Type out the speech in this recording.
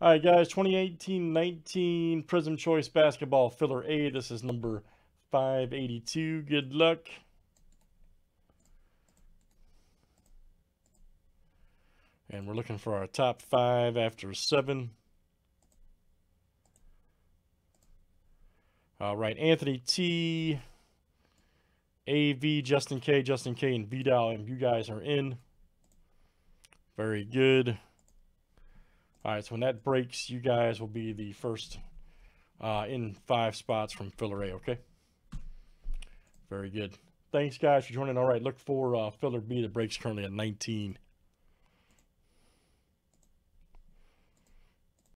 All right, guys, 2018-19 Prizm Choice Basketball Filler A. This is number 582. Good luck. And we're looking for our top 5 after 7. All right, Anthony T, AV, Justin K, and Vidal, and you guys are in. Very good. All right, so when that breaks, you guys will be the first in 5 spots from filler A, okay? Very good. Thanks, guys, for joining. All right, look for filler B that breaks currently at 19.